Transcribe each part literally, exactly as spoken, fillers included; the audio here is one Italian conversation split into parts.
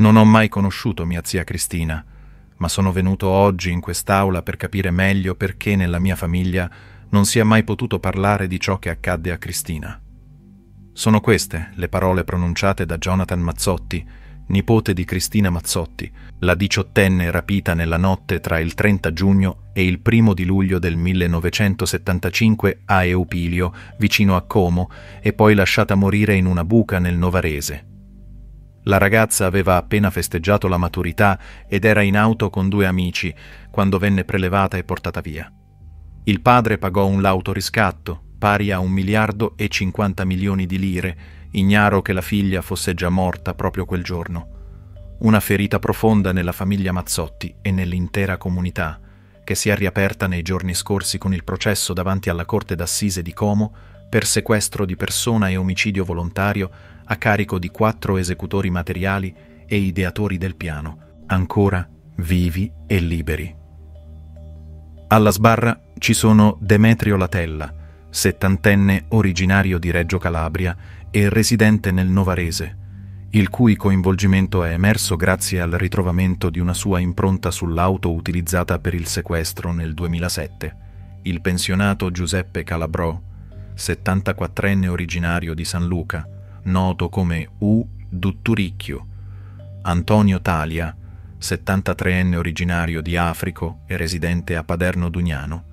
Non ho mai conosciuto mia zia Cristina, ma sono venuto oggi in quest'aula per capire meglio perché nella mia famiglia non si è mai potuto parlare di ciò che accadde a Cristina. Sono queste le parole pronunciate da Jonathan Mazzotti, nipote di Cristina Mazzotti, la diciottenne rapita nella notte tra il trenta giugno e il primo di luglio del millenovecentosettantacinque a Eupilio, vicino a Como, e poi lasciata morire in una buca nel Novarese. La ragazza aveva appena festeggiato la maturità ed era in auto con due amici quando venne prelevata e portata via. Il padre pagò un lauto riscatto, pari a un miliardo e cinquanta milioni di lire, ignaro che la figlia fosse già morta proprio quel giorno. Una ferita profonda nella famiglia Mazzotti e nell'intera comunità, che si è riaperta nei giorni scorsi con il processo davanti alla Corte d'Assise di Como per sequestro di persona e omicidio volontario a carico di quattro esecutori materiali e ideatori del piano, ancora vivi e liberi. Alla sbarra ci sono Demetrio Latella, settantenne originario di Reggio Calabria e residente nel Novarese, il cui coinvolgimento è emerso grazie al ritrovamento di una sua impronta sull'auto utilizzata per il sequestro nel duemilasette. Il pensionato Giuseppe Calabrò, settantaquattrenne originario di San Luca, noto come U. Dutturicchio, Antonio Talia, settantatreenne originario di Africo e residente a Paderno Dugnano,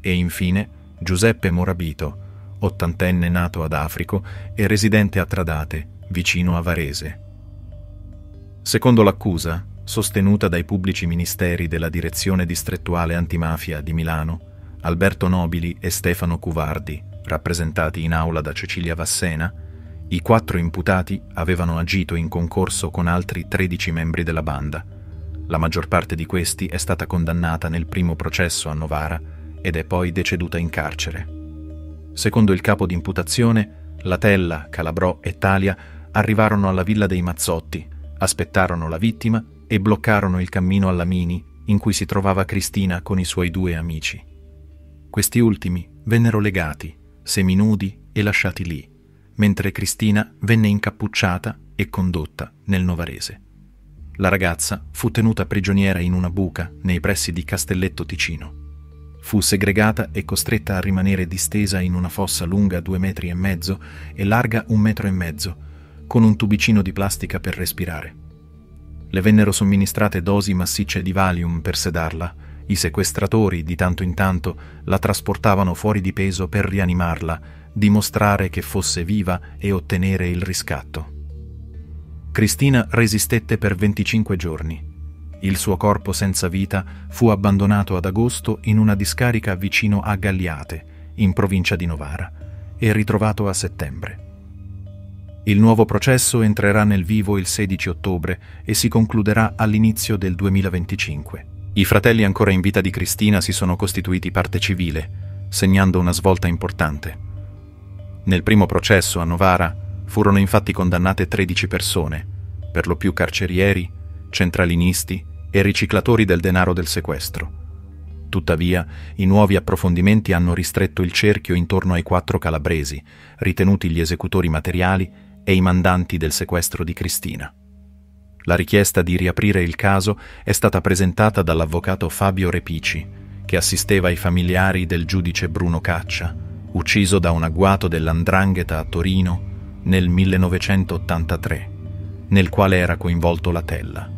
e infine Giuseppe Morabito, ottantenne nato ad Africo e residente a Tradate, vicino a Varese. Secondo l'accusa, sostenuta dai pubblici ministeri della Direzione Distrettuale Antimafia di Milano, Alberto Nobili e Stefano Cuvardi, rappresentati in aula da Cecilia Vassena, i quattro imputati avevano agito in concorso con altri tredici membri della banda. La maggior parte di questi è stata condannata nel primo processo a Novara ed è poi deceduta in carcere. Secondo il capo d'imputazione, Latella, Calabrò e Talia arrivarono alla villa dei Mazzotti, aspettarono la vittima e bloccarono il cammino alla Mini in cui si trovava Cristina con i suoi due amici. Questi ultimi vennero legati, seminudi e lasciati lì, mentre Cristina venne incappucciata e condotta nel Novarese. La ragazza fu tenuta prigioniera in una buca nei pressi di Castelletto Ticino. Fu segregata e costretta a rimanere distesa in una fossa lunga due metri e mezzo e larga un metro e mezzo, con un tubicino di plastica per respirare. Le vennero somministrate dosi massicce di Valium per sedarla. I sequestratori, di tanto in tanto, la trasportavano fuori di peso per rianimarla, dimostrare che fosse viva e ottenere il riscatto. Cristina resistette per venticinque giorni. Il suo corpo senza vita fu abbandonato ad agosto in una discarica vicino a Galliate, in provincia di Novara, e ritrovato a settembre. Il nuovo processo entrerà nel vivo il sedici ottobre e si concluderà all'inizio del duemilaventicinque. I fratelli ancora in vita di Cristina si sono costituiti parte civile, segnando una svolta importante. Nel primo processo a Novara furono infatti condannate tredici persone, per lo più carcerieri, centralinisti e riciclatori del denaro del sequestro. Tuttavia, i nuovi approfondimenti hanno ristretto il cerchio intorno ai quattro calabresi, ritenuti gli esecutori materiali e i mandanti del sequestro di Cristina. La richiesta di riaprire il caso è stata presentata dall'avvocato Fabio Repici, che assisteva i familiari del giudice Bruno Caccia, ucciso da un agguato dell'ndrangheta a Torino nel millenovecentottantatré, nel quale era coinvolto Latella.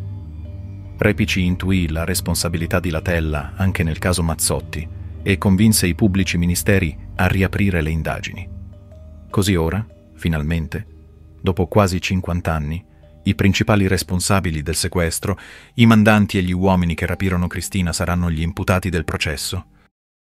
Repici intuì la responsabilità di Latella anche nel caso Mazzotti e convinse i pubblici ministeri a riaprire le indagini. Così ora, finalmente, dopo quasi cinquant'anni, i principali responsabili del sequestro, i mandanti e gli uomini che rapirono Cristina saranno gli imputati del processo,